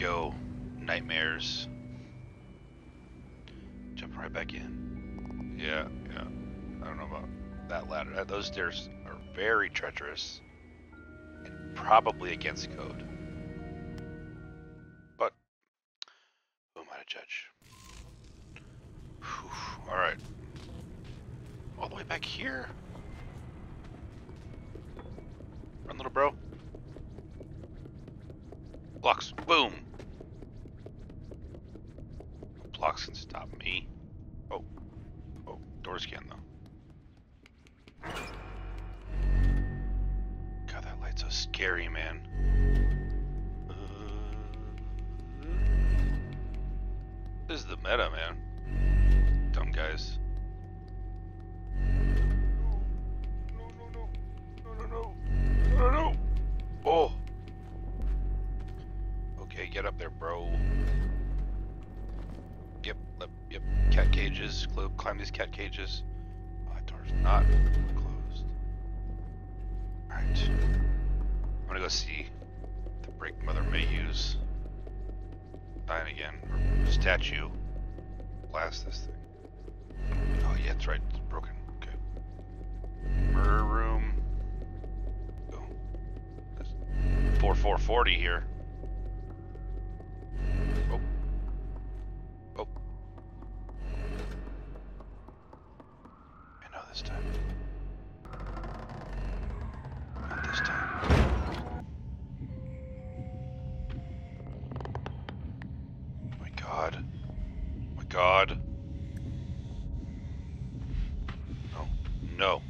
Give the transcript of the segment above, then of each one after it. go, Nightmares. Jump right back in. Yeah. I don't know about that ladder. Those stairs are very treacherous and probably against code. But who am I to judge? Whew. All right. All the way back here? Run, little bro. Blocks. Boom. Blocks can stop me. Oh, doors can though. God, that light's so scary, man. This is the meta, man. Dumb guys. No. Oh. Okay, get up there, bro. Yep. Cat cages. Climb these cat cages. Oh, that door's not closed. Alright. I'm gonna go see the Break Mother Mayhew's sign again. Or statue. Blast this thing. Oh, yeah, that's right. It's broken. Okay. Murder room. 4440 here. Oh. I know this time. Not this time. Oh my god. No.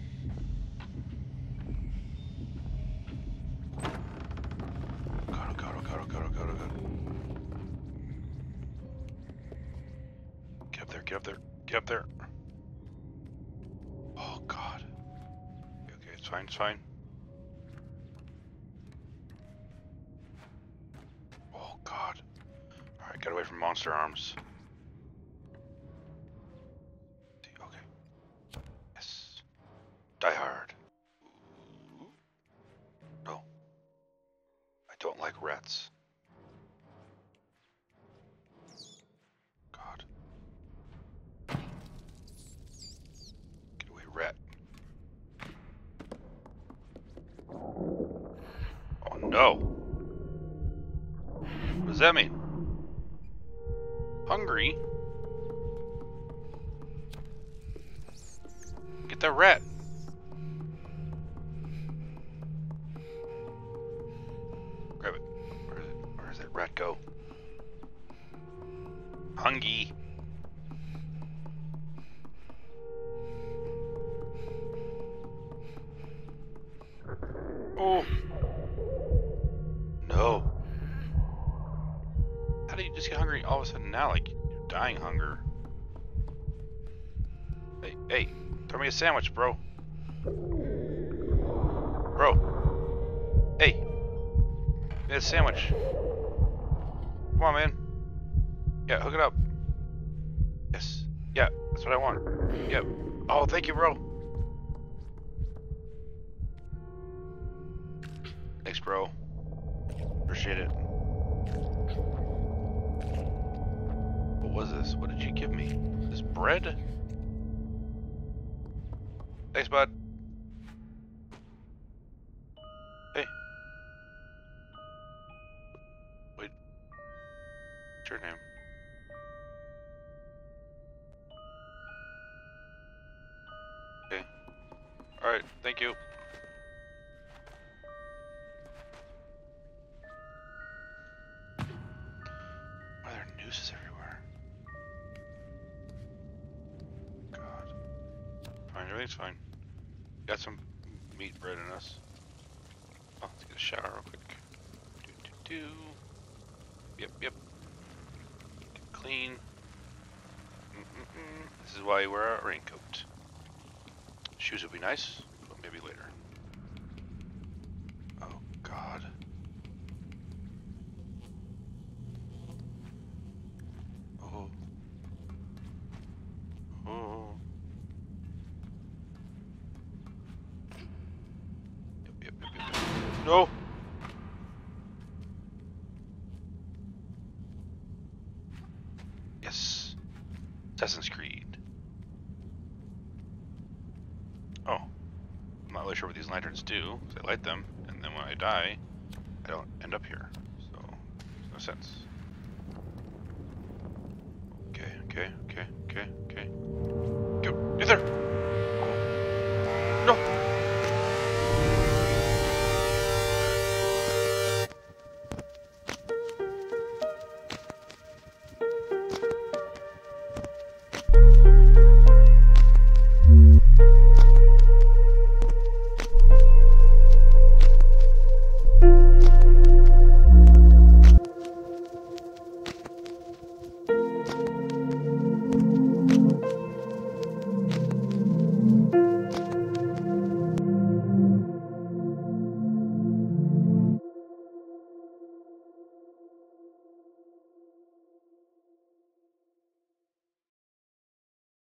Get up there. Oh god. Okay, it's fine. Oh god. Alright, get away from monster arms. Okay. Yes. Die hard. No. I don't like rats. No. What does that mean? Hungry? Get that rat. Grab it. Where does that rat go? Hungry. Oh. No. How do you just get hungry all of a sudden now? Like, you're dying hunger. Hey, throw me a sandwich, bro. Hey, give me a sandwich. Come on, man. Yeah, hook it up. Yes. Yeah, that's what I want. Yep. Oh, thank you, bro. Thanks, bro. Appreciate it. What was this? What did you give me? This bread? Thanks, bud. Hey. Wait. What's your name? Okay. Alright, thank you. Everywhere. God. Fine, everything's fine. Got some meat bread in us. Oh, let's get a shower real quick. Yep. Get clean. This is why you wear a raincoat. Shoes would be nice, but maybe later. Oh, God. No. Assassin's Creed. Oh. I'm not really sure what these lanterns do, because I light them, and then when I die, I don't end up here. So, makes no sense. Okay.